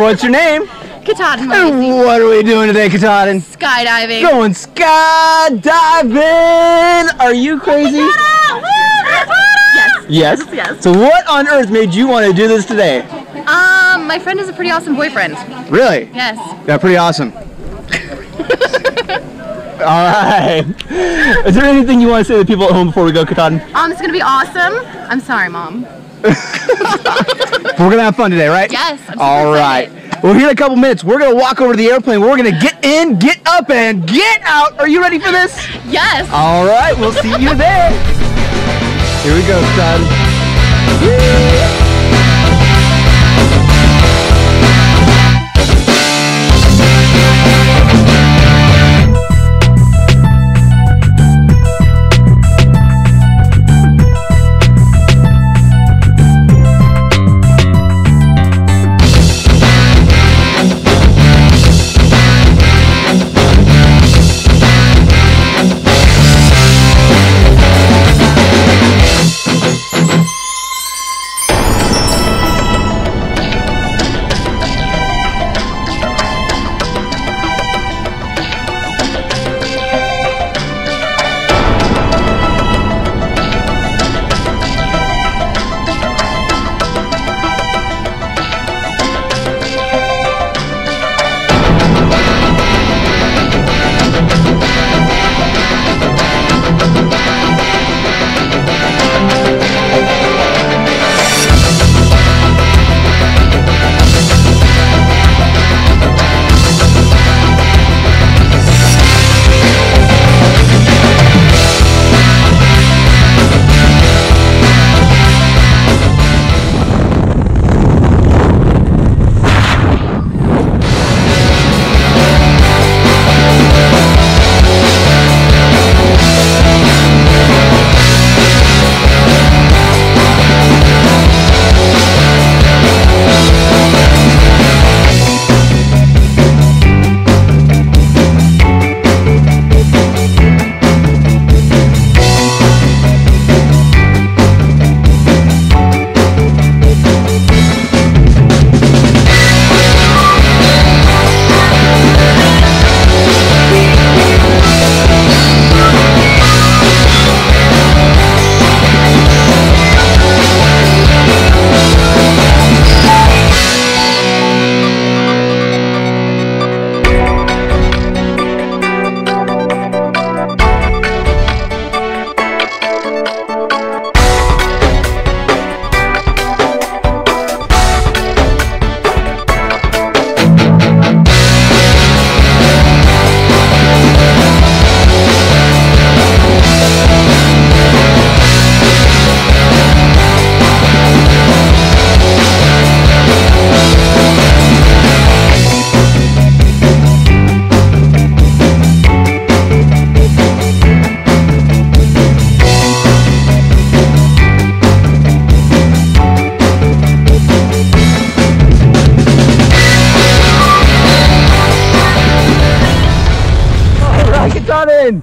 What's your name? Katahdin. And what are we doing today, Katahdin? Skydiving. Going skydiving! Are you crazy? Katara! Woo, Katara! Yes. Yes. Yes. So what on earth made you want to do this today? My friend is a pretty awesome boyfriend. Really? Yes. Yeah, pretty awesome. Alright. Is there anything you want to say to people at home before we go, Katahdin? It's going to be awesome. I'm sorry, Mom. We're going to have fun today, right? Yes. Alright. Well, here in a couple minutes, we're going to walk over to the airplane. We're going to get in, get up, and get out. Are you ready for this? Yes. Alright. We'll see you there. Here we go, son. Woo!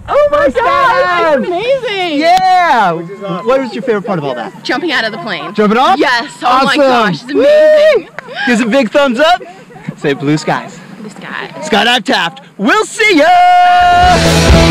Oh my God! That's amazing! Yeah! Awesome. What was your favorite part of all that? Jumping out of the plane. Jumping off? Yes! Oh awesome. My gosh, it's amazing! Gives a big thumbs up. Say blue skies. Blue skies. Skydive Taft. We'll see ya!